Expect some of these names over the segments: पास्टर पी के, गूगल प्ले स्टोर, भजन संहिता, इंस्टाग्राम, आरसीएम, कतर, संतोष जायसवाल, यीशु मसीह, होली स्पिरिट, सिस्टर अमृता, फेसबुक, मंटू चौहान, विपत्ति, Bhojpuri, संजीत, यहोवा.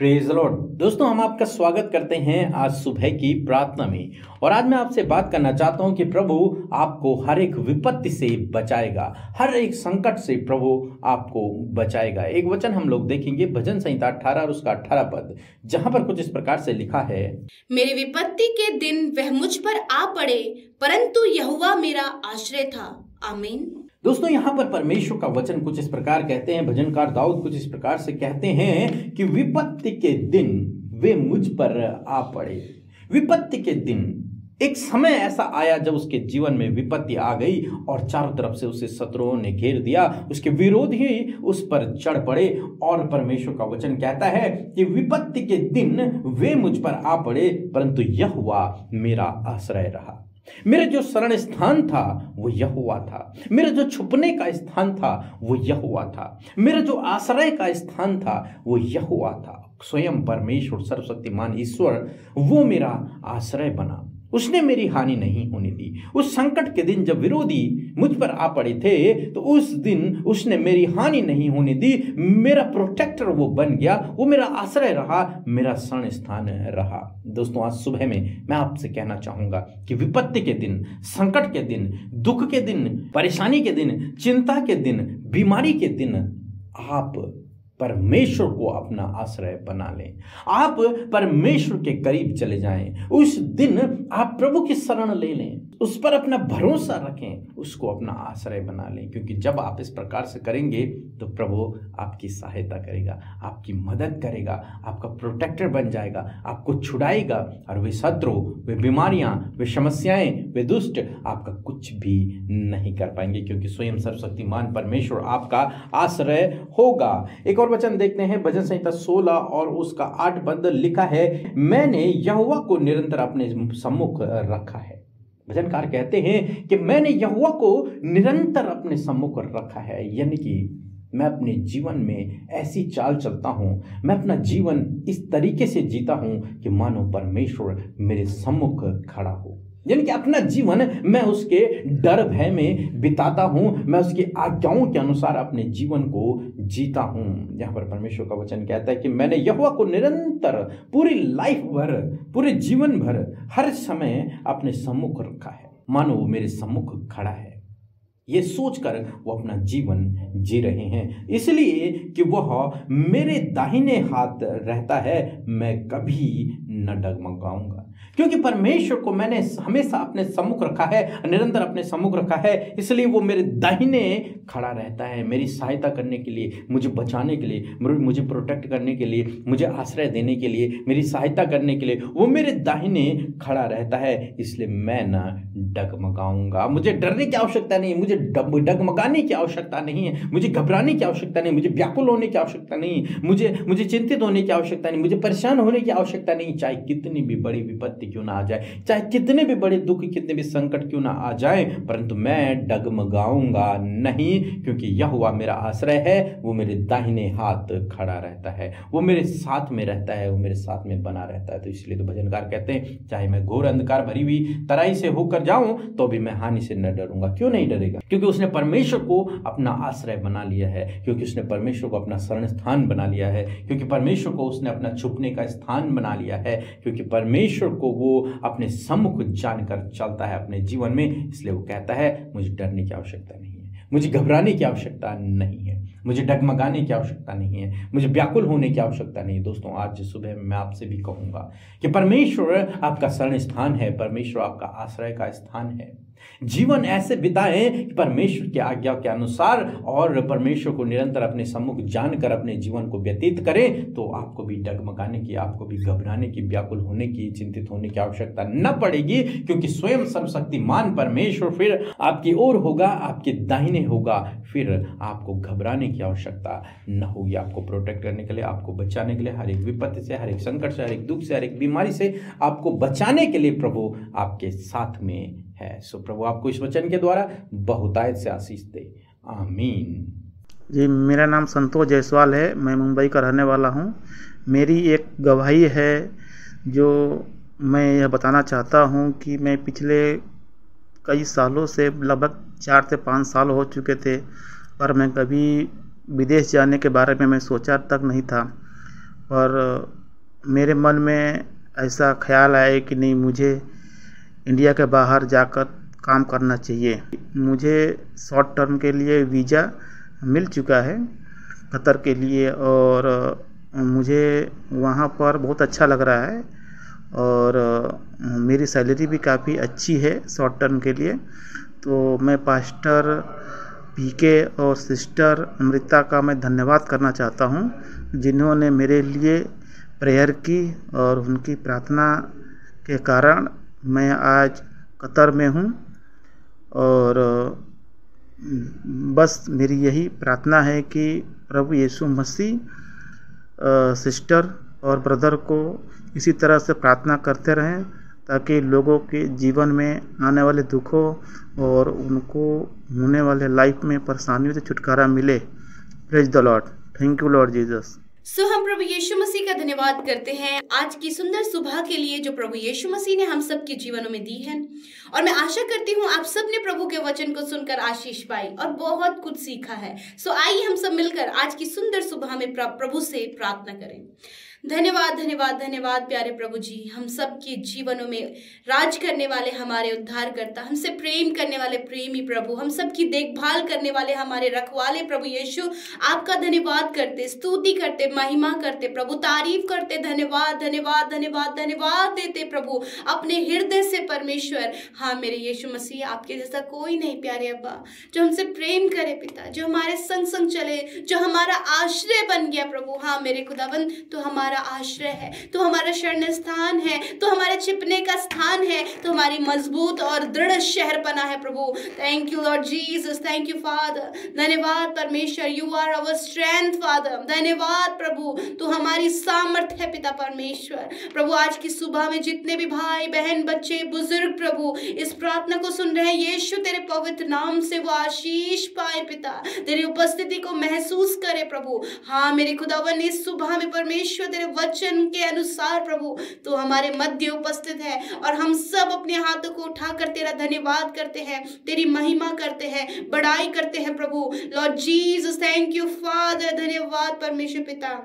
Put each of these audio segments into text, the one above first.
Praise the Lord. दोस्तों, हम आपका स्वागत करते हैं आज सुबह की प्रार्थना में। और आज मैं आपसे बात करना चाहता हूं कि प्रभु आपको हर एक विपत्ति से बचाएगा, हर एक संकट से प्रभु आपको बचाएगा। एक वचन हम लोग देखेंगे, भजन संहिता 18 और उसका 18 पद, जहां पर कुछ इस प्रकार से लिखा है, मेरी विपत्ति के दिन वह मुझ पर आ पड़े, परंतु यहोवा मेरा आश्रय था। आमीन। दोस्तों, यहाँ पर परमेश्वर का वचन कुछ इस प्रकार कहते हैं, भजनकार दाऊद कुछ इस प्रकार से कहते हैं कि विपत्ति के दिन वे मुझ पर आ पड़े। विपत्ति के दिन, एक समय ऐसा आया जब उसके जीवन में विपत्ति आ गई और चारों तरफ से उसे शत्रुओं ने घेर दिया, उसके विरोधी उस पर चढ़ पड़े। और परमेश्वर का वचन कहता है कि विपत्ति के दिन वे मुझ पर आ पड़े, परंतु यहोवा मेरा आश्रय रहा। मेरे जो शरण स्थान था वो यहोवा था, मेरे जो छुपने का स्थान था वो यहोवा था, मेरे जो आश्रय का स्थान था वो यहोवा था। स्वयं परमेश्वर सर्वशक्तिमान ईश्वर वो मेरा आश्रय बना, उसने मेरी हानि नहीं होने दी। उस संकट के दिन जब विरोधी मुझ पर आ पड़े थे, तो उस दिन उसने मेरी हानि नहीं होने दी। मेरा प्रोटेक्टर वो बन गया, वो मेरा आश्रय रहा, मेरा शरण स्थान रहा। दोस्तों, आज सुबह में मैं आपसे कहना चाहूँगा कि विपत्ति के दिन, संकट के दिन, दुख के दिन, परेशानी के दिन, चिंता के दिन, बीमारी के दिन, आप परमेश्वर को अपना आश्रय बना लें, आप परमेश्वर के करीब चले जाएं। उस दिन आप प्रभु की शरण ले लें, उस पर अपना भरोसा रखें, उसको अपना आश्रय बना लें। क्योंकि जब आप इस प्रकार से करेंगे तो प्रभु आपकी सहायता करेगा, आपकी मदद करेगा, आपका प्रोटेक्टर बन जाएगा, आपको छुड़ाएगा, और वे शत्रु, वे बीमारियां, वे समस्याएं, वे दुष्ट आपका कुछ भी नहीं कर पाएंगे, क्योंकि स्वयं सर्वशक्तिमान परमेश्वर आपका आश्रय होगा। एक और वचन देखते हैं, भजन संहिता 16 और उसका 8 पद लिखा है, मैंने यहोवा को निरंतर अपने सम्मुख रखा है। भजनकार कहते हैं कि मैंने यहोवा को निरंतर अपने सम्मुख रखा है, यानी कि मैं अपने जीवन में ऐसी चाल चलता हूँ, मैं अपना जीवन इस तरीके से जीता हूँ कि मानो परमेश्वर मेरे सम्मुख खड़ा हो। यानी कि अपना जीवन मैं उसके डर भय में बिताता हूँ, मैं उसकी आज्ञाओं के अनुसार अपने जीवन को जीता हूँ। यहाँ पर परमेश्वर का वचन कहता है कि मैंने यहोवा को निरंतर पूरी लाइफ भर, पूरे जीवन भर, हर समय अपने सम्मुख रखा है, मानो वो मेरे सम्मुख खड़ा है। ये सोचकर वो अपना जीवन जी रहे हैं, इसलिए कि वह मेरे दाहिने हाथ रहता है, मैं कभी न डगमगाऊंगा। क्योंकि परमेश्वर को मैंने हमेशा अपने सम्मुख रखा है, निरंतर अपने सम्मुख रखा है, इसलिए वो मेरे दाहिने खड़ा रहता है, मेरी सहायता करने के लिए, मुझे बचाने के लिए, मुझे प्रोटेक्ट करने के लिए, मुझे आश्रय देने के लिए, मेरी सहायता करने के लिए वो मेरे दाहिने खड़ा रहता है। इसलिए मैं ना डगमगाऊंगा। मुझे डरने की आवश्यकता नहीं, मुझे डगमगाने की आवश्यकता नहीं है, मुझे घबराने की आवश्यकता नहीं, मुझे व्याकुल होने की आवश्यकता नहीं, मुझे चिंतित होने की आवश्यकता नहीं, मुझे परेशान होने की आवश्यकता नहीं। चाहे कितनी भी बड़ी विपत्ति क्यों ना आ जाए, चाहे कितने भी बड़े दुख, कितने भी संकट क्यों ना आ जाए, परंतु मैं डगमगाऊंगा नहीं, क्योंकि यहोवा मेरा आश्रय है, वो मेरे दाहिने हाथ खड़ा रहता है, वो मेरे साथ में रहता है, वो मेरे साथ में बना रहता है। तो इसलिए तो भजनकार कहते हैं, चाहे मैं घोर अंधकार भरी हुई तराई से होकर जाऊं तो भी मैं हानि से न डरूंगा। क्यों नहीं डरेगा? क्योंकि उसने परमेश्वर को अपना आश्रय बना लिया है, क्योंकि उसने परमेश्वर को अपना शरण स्थान बना लिया है, क्योंकि परमेश्वर को उसने अपना छुपने का स्थान बना लिया है, क्योंकि परमेश्वर को वो अपने सम्मुख जानकर चलता है अपने जीवन में। इसलिए वो कहता है, मुझे डरने की आवश्यकता नहीं है, मुझे घबराने की आवश्यकता नहीं है, मुझे डगमगाने की आवश्यकता नहीं है, मुझे व्याकुल होने की आवश्यकता नहीं है। दोस्तों, आज सुबह मैं आपसे भी कहूँगा कि परमेश्वर आपका शरण स्थान है, परमेश्वर आपका आश्रय का स्थान है। जीवन ऐसे बिताएं कि परमेश्वर की आज्ञा के अनुसार और परमेश्वर को निरंतर अपने सम्मुख जानकर अपने जीवन को व्यतीत करें, तो आपको भी डगमगाने की, आपको भी घबराने की, व्याकुल होने की, चिंतित होने की आवश्यकता न पड़ेगी, क्योंकि स्वयं सर्वशक्तिमान परमेश्वर फिर आपकी ओर होगा, आपके दाहिने होगा, फिर आपको घबराने की आवश्यकता न होगी। आपको प्रोटेक्ट करने के लिए, आपको बचाने के लिए, हर एक विपत्ति से, हर एक संकट से, हर एक दुख से, हर एक बीमारी से आपको बचाने के लिए प्रभु आपके साथ में है। सो प्रभु आपको इस वचन के द्वारा बहुतायत से आशीष दे। आमीन। जी, मेरा नाम संतोष जायसवाल है, मैं मुंबई का रहने वाला हूँ। मेरी एक गवाही है जो मैं यह बताना चाहता हूँ कि मैं पिछले कई सालों से, लगभग 4 से 5 साल हो चुके थे, पर मैं कभी विदेश जाने के बारे में मैं सोचा तक नहीं था। और मेरे मन में ऐसा ख्याल आया कि नहीं, मुझे इंडिया के बाहर जाकर काम करना चाहिए। मुझे शॉर्ट टर्म के लिए वीज़ा मिल चुका है कतर के लिए, और मुझे वहाँ पर बहुत अच्छा लग रहा है और मेरी सैलरी भी काफ़ी अच्छी है शॉर्ट टर्म के लिए। तो मैं पास्टर पी के और सिस्टर अमृता का मैं धन्यवाद करना चाहता हूँ, जिन्होंने मेरे लिए प्रेयर की और उनकी प्रार्थना के कारण मैं आज कतर में हूँ। और बस मेरी यही प्रार्थना है कि प्रभु यीशु मसीह सिस्टर और ब्रदर को इसी तरह से प्रार्थना करते रहें, ताकि लोगों के जीवन में आने वाले दुखों और उनको होने वाले लाइफ में परेशानियों से छुटकारा मिले। Praise the Lord. Thank you Lord Jesus. So हम प्रभु यीशु मसीह का धन्यवाद करते हैं आज की सुंदर सुबह के लिए जो प्रभु यीशु मसीह ने हम सब के जीवनों में दी है। और मैं आशा करती हूँ आप सब ने प्रभु के वचन को सुनकर आशीष पाई और बहुत कुछ सीखा है। सो आइए हम सब मिलकर आज की सुंदर सुबह में प्रभु से प्रार्थना करें। धन्यवाद धन्यवाद धन्यवाद प्यारे प्रभु जी, हम सब के जीवनों में राज करने वाले हमारे उद्धारकर्ता, हमसे प्रेम करने वाले प्रेमी प्रभु, हम सब की देखभाल करने वाले हमारे रखवाले प्रभु यीशु, आपका धन्यवाद करते, स्तुति करते, महिमा करते प्रभु, तारीफ करते, धन्यवाद धन्यवाद धन्यवाद धन्यवाद देते प्रभु अपने हृदय से परमेश्वर। हाँ मेरे यीशु मसीह, आपके जैसा कोई नहीं प्यारे अब्बा, जो हमसे प्रेम करे पिता, जो हमारे संग संग चले, जो हमारा आश्रय बन गया प्रभु। हाँ मेरे खुदाबंद, तो हमारा आश्रय है, तो हमारा शरण स्थान है, तो हमारे छिपने का स्थान है, तो हमारी मजबूत और दृढ़ शहर बना है प्रभु। Thank you Lord Jesus, thank you father, धन्यवाद परमेश्वर, you are our strength father, धन्यवाद प्रभु, तो हमारी सामर्थ है पिता परमेश्वर। प्रभु आज की सुबह में जितने भी भाई बहन बच्चे बुजुर्ग प्रभु इस प्रार्थना को सुन रहे हैं, यीशु तेरे पवित्र नाम से वो आशीष पाए पिता, तेरी उपस्थिति को महसूस करे प्रभु। हाँ मेरे खुदावन, इस सुबह में परमेश्वर वचन के अनुसार प्रभु तो हमारे मध्य उपस्थित है, और हम सब अपने हाथों को उठाकर तेरा धन्यवाद करते हैं, तेरी महिमा करते हैं, बड़ाई करते हैं प्रभु। Lord Jesus, thank you father, धन्यवाद परमेश्वर पिता,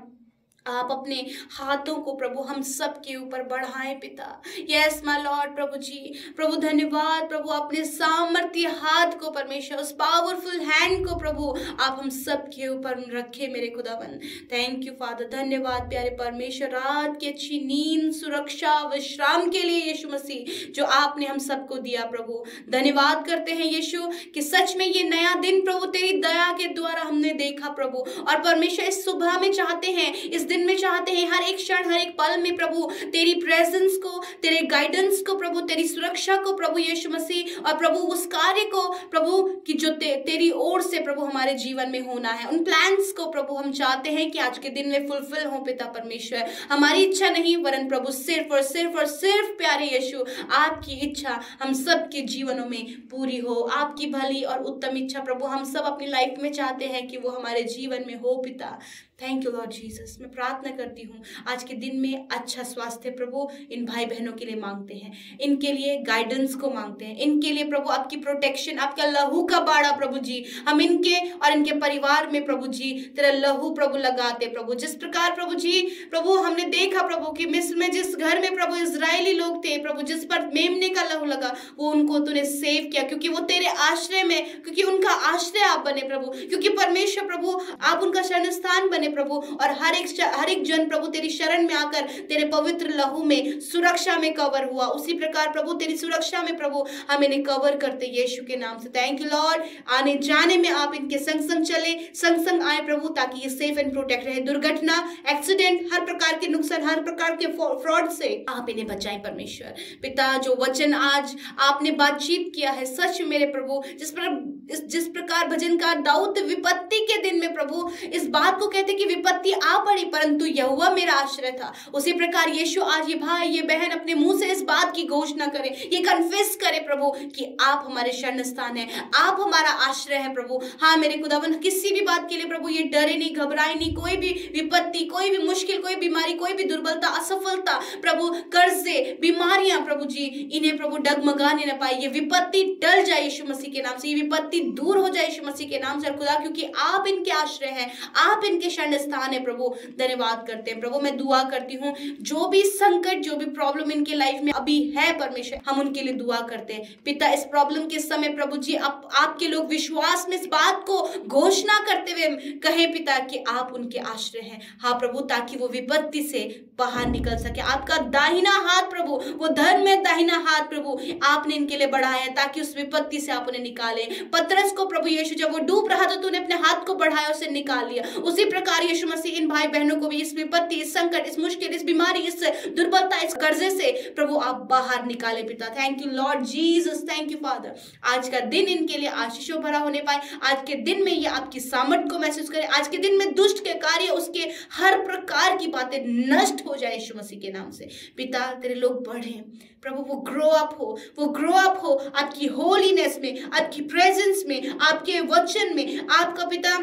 आप अपने हाथों को प्रभु हम सब के ऊपर बढ़ाएं पिता। यस माय लॉर्ड प्रभु जी, प्रभु धन्यवाद प्रभु, अपने सामर्थ्य हाथ को परमेश्वर, उस पावरफुल हैंड को प्रभु आप हम सब के ऊपर रखें मेरे खुदावन। थैंक यू फादर, धन्यवाद प्यारे परमेश्वर, रात की अच्छी नींद, सुरक्षा, विश्राम के लिए यीशु मसीह जो आपने हम सबको दिया प्रभु। धन्यवाद करते हैं यीशु कि सच में ये नया दिन प्रभु तेरी दया के द्वारा हमने देखा प्रभु। और परमेश्वर इस सुबह में चाहते हैं, इस दिन में चाहते हैं, हर एक क्षण हर एक पल में प्रभु तेरी प्रेजेंस को, तेरे गाइडेंस को प्रभु, तेरी सुरक्षा को प्रभु यीशु मसीह, और प्रभु उस कार्य को प्रभु कि जो तेरी ओर से प्रभु हमारे जीवन में होना है, उन प्लान्स को प्रभु हम चाहते हैं कि आज के दिन में फुलफिल हो पिता परमेश्वर। हमारी इच्छा नहीं वरन प्रभु सिर्फ और सिर्फ और सिर्फ प्यारे यीशु आपकी इच्छा हम सब के जीवनों में पूरी हो। आपकी भली और उत्तम इच्छा प्रभु हम सब अपनी लाइफ में चाहते हैं कि वो हमारे जीवन में हो पिता। Thank you Lord Jesus. मैं प्रार्थना करती हूँ आज के दिन में अच्छा स्वास्थ्य प्रभु इन भाई बहनों के लिए मांगते हैं, इनके लिए गाइडेंस को मांगते हैं, इनके लिए प्रभु आपकी प्रोटेक्शन, आपका लहू का बाड़ा प्रभु जी, हम इनके और इनके परिवार में प्रभु जी तेरा लहू प्रभु लगाते प्रभु। जिस प्रकार प्रभु जी प्रभु हमने देखा प्रभु कि मिस्र में जिस घर में प्रभु इजरायली लोग थे प्रभु, जिस पर मेमने का लहू लगा वो उनको तूने सेव किया, क्योंकि वो तेरे आश्रय में, क्योंकि उनका आश्रय आप बने प्रभु, क्योंकि परमेश्वर प्रभु आप उनका शरण स्थान बने प्रभु। और हर एक जन प्रभु तेरी शरण में आकर तेरे पवित्र लहू में सुरक्षा में कवर हुआ, उसी प्रकार प्रभु तेरी सुरक्षा में प्रभु हम इन्हें कवर करते यीशु के नाम से। थैंक यू लॉर्ड, आने जाने में आप इनके संग-संग चले, संग-संग आए प्रभु, ताकि ये सेफ एंड प्रोटेक्ट रहे, दुर्घटना, एक्सीडेंट, हर प्रकार के नुकसान, हर प्रकार के फ्रॉड से आप इन्हें बचाएं परमेश्वर पिता। जो वचन आज आपने बातचीत किया है सच मेरे प्रभु, जिस प्रकार भजनकार दाऊद विपत्ति के दिन में प्रभु इस बात को कहते कि विपत्ति आ पड़ी परंतु यहोवा मेरा आश्रय था, उसी प्रकार यीशु आज ये भाई ये बहन अपने मुंह से इस बात की घोषणा करे, ये कन्फेस करे प्रभु कि आप हमारे शरण स्थान है, आप हमारा आश्रय है प्रभु। हाँ मेरे खुदावन, किसी भी बात के लिए प्रभु ये डरे नहीं, घबराए नहीं, कोई भी विपत्ति, कोई भी मुश्किल, कोई बीमारी, कोई भी दुर्बलता, असफलता प्रभु, कर्जे, बीमारियां प्रभु जी इन्हें प्रभु डगमगाने न पाए, ये विपत्ति टल जाए यीशु मसीह के नाम से, ये विपत्ति दूर हो जाए यीशु मसीह के नाम से खुदा, क्योंकि आप इनके आश्रय हैं, आप इनके शरण पवित्र स्थान है प्रभु, धन्यवाद करते हैं प्रभु। मैं दुआ करती हूँ जो भी संकट, जो भी प्रॉब्लम इनके लाइफ में अभी है परमेश्वर, हम उनके लिए दुआ करते हैं पिता। इस प्रॉब्लम के समय प्रभु जी आपके लोग विश्वास में इस बात को घोषणा करते हुए कहें पिता कि आप उनके आश्रय हैं, हाँ प्रभु, ताकि वो विपत्ति से बाहर निकल सके। आपका दाहिना हाथ प्रभु, वो धर्म में दाहिना हाथ प्रभु आपने इनके लिए बढ़ाया है ताकि उस विपत्ति से आप उन्हें निकाले। पतरस को प्रभु यीशु जब वो डूब रहा था तो उन्हें अपने हाथ को बढ़ाया, उसे निकाल लिया। उसी प्रकार यीशु मसीह इन भाई बहनों को भी इस विपत्ति, इस संकट, इस मुश्किल, इस बीमारी, इस दुर्बलता, इस कर्जे से प्रभु आप बाहर निकाले पिता। Thank you Lord Jesus, thank you father. आज का दिन इनके लिए आशीषों भरा होने पाए। आज के दिन में ये आपकी सामर्थ को महसूस करें। आज के दिन में दुष्ट के कार्य, उसके हर प्रकार की बातें नष्ट हो जाए यीशु मसीह के नाम से पिता। तेरे लोग बढ़े प्रभु, वो ग्रो अप हो, वो ग्रो अप हो आपकी होलीनेस में, आपकी प्रेजेंस में, आपके वचन में, आपका पिता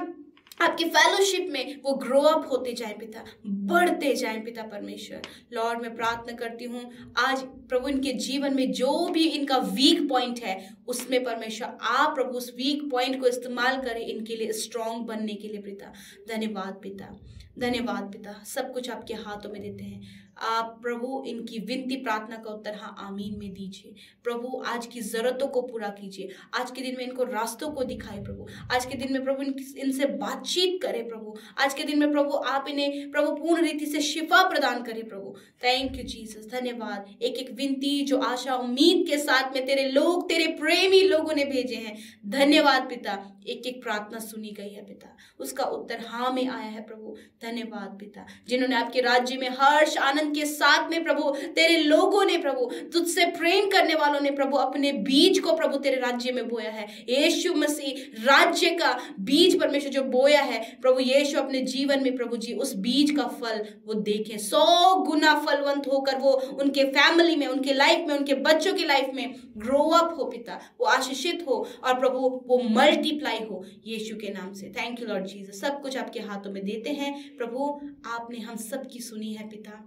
आपकी फेलोशिप में वो ग्रो अप होते जाए पिता, बढ़ते जाए पिता परमेश्वर। लॉर्ड मैं प्रार्थना करती हूँ आज प्रभु इनके जीवन में जो भी इनका वीक पॉइंट है उसमें परमेश्वर आप प्रभु उस वीक पॉइंट को इस्तेमाल करें इनके लिए स्ट्रांग बनने के लिए पिता। धन्यवाद पिता, धन्यवाद पिता, सब कुछ आपके हाथों में देते हैं। आप प्रभु इनकी विनती प्रार्थना का उत्तर हाँ आमीन में दीजिए प्रभु। आज की ज़रूरतों को पूरा कीजिए। आज के दिन में इनको रास्तों को दिखाए प्रभु। आज के दिन में प्रभु इनसे बातचीत करें प्रभु। आज के दिन में प्रभु आप इन्हें प्रभु पूर्ण रीति से शिफा प्रदान करें प्रभु। थैंक यू जीसस, धन्यवाद। एक एक विनती जो आशा उम्मीद के साथ में तेरे लोग, तेरे प्रेमी लोगों ने भेजे हैं, धन्यवाद पिता। एक एक प्रार्थना सुनी गई है पिता, उसका उत्तर हाँ में आया है प्रभु, धन्यवाद पिता। जिन्होंने आपके राज्य में हर्ष आनंद के साथ में प्रभु तेरे लोगों ने प्रभु, तुझसे प्रेम करने वालों ने प्रभु अपने बीज को प्रभु तेरे राज्य में बोया है। यीशु मसीह राज्य का बीज परमेश्वर जो बोया है प्रभु यीशु अपने जीवन में प्रभु जी उस बीज का फल वो देखें 100 गुना फलवंत होकर वो उनके फैमिली में, उनके लाइफ में, उनके बच्चों की लाइफ में ग्रो अप हो पिता। वो आशीषित हो और प्रभु वो मल्टीप्लाई हो यीशु के नाम से। Thank you Lord Jesus. सब कुछ आपके हाथों में देते हैं प्रभु। आपने हम सब की सुनी है पिता,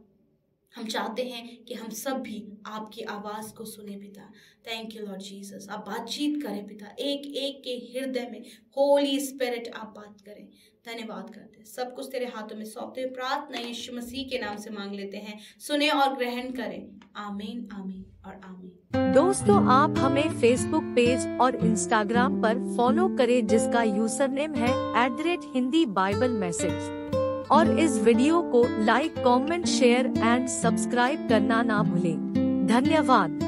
हम चाहते हैं कि हम सब भी आपकी आवाज़ को सुने पिता। Thank you Lord Jesus. आप बातचीत करें पिता, एक एक के हृदय में होली स्पिरिट आप बात करें। धन्यवाद करते हैं, सब कुछ तेरे हाथों में सौंपते हुए प्रार्थना यीशु मसीह के नाम से मांग लेते हैं, सुने और ग्रहण करें। आमीन, आमीन और आमीन। दोस्तों आप हमें फेसबुक पेज और इंस्टाग्राम पर फॉलो करें जिसका यूजर नेम है @HindiBibleMessage और इस वीडियो को like, comment, share and subscribe करना ना भूलें। धन्यवाद।